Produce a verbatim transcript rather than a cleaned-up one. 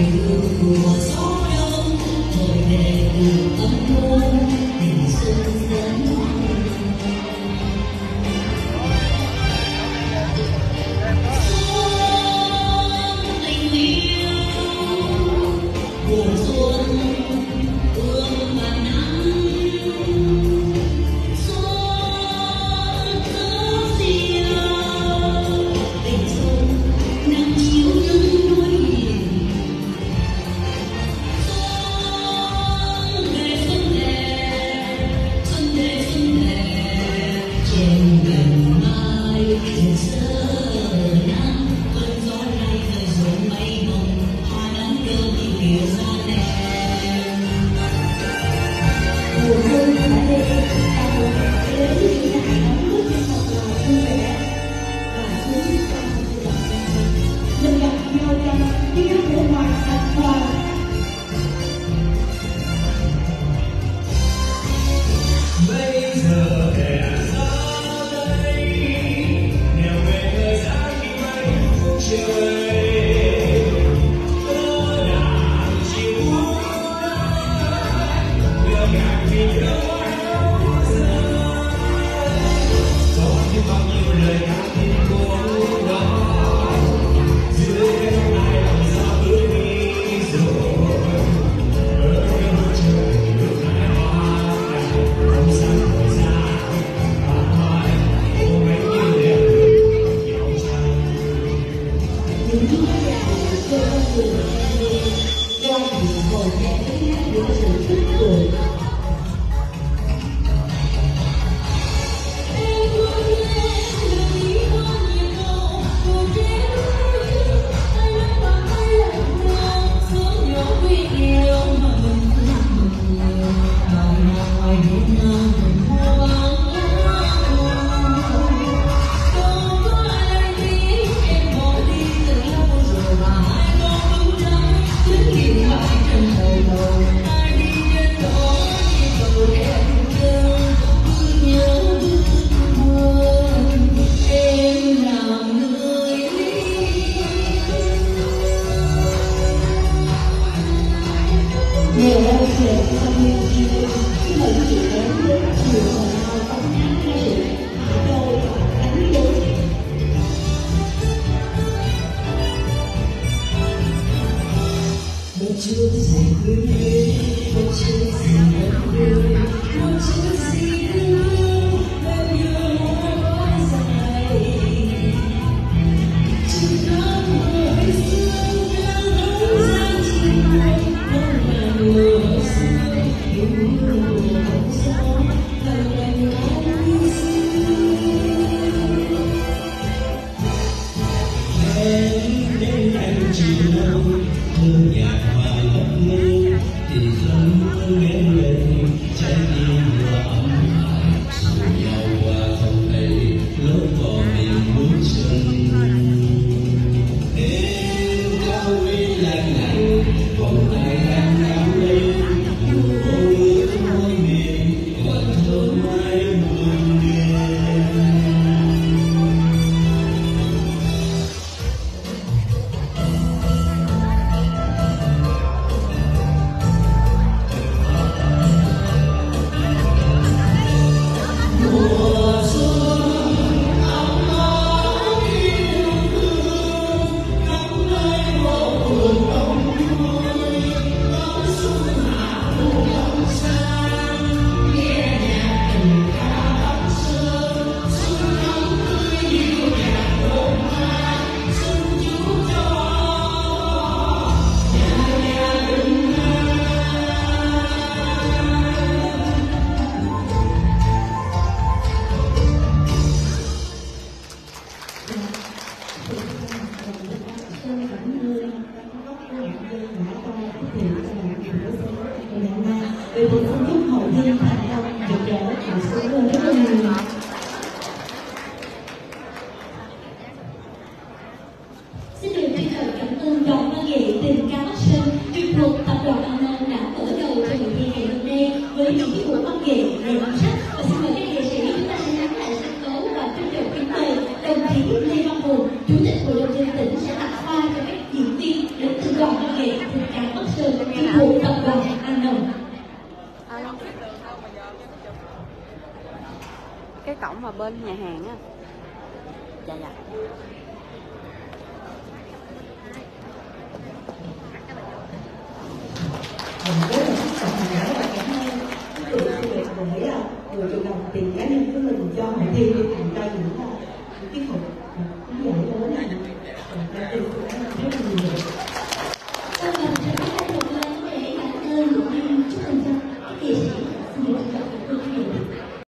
Chủ tịch Hội đồng dân tỉnh sẽ tặng hoa cho các diễn viên đến từ đoàn văn nghệ. mà bên nhà hàng á. Dạ dạ. Mình rất là thích cảm giác và cảm ơn người đồng tiền cá nhân của mình cho mình đi.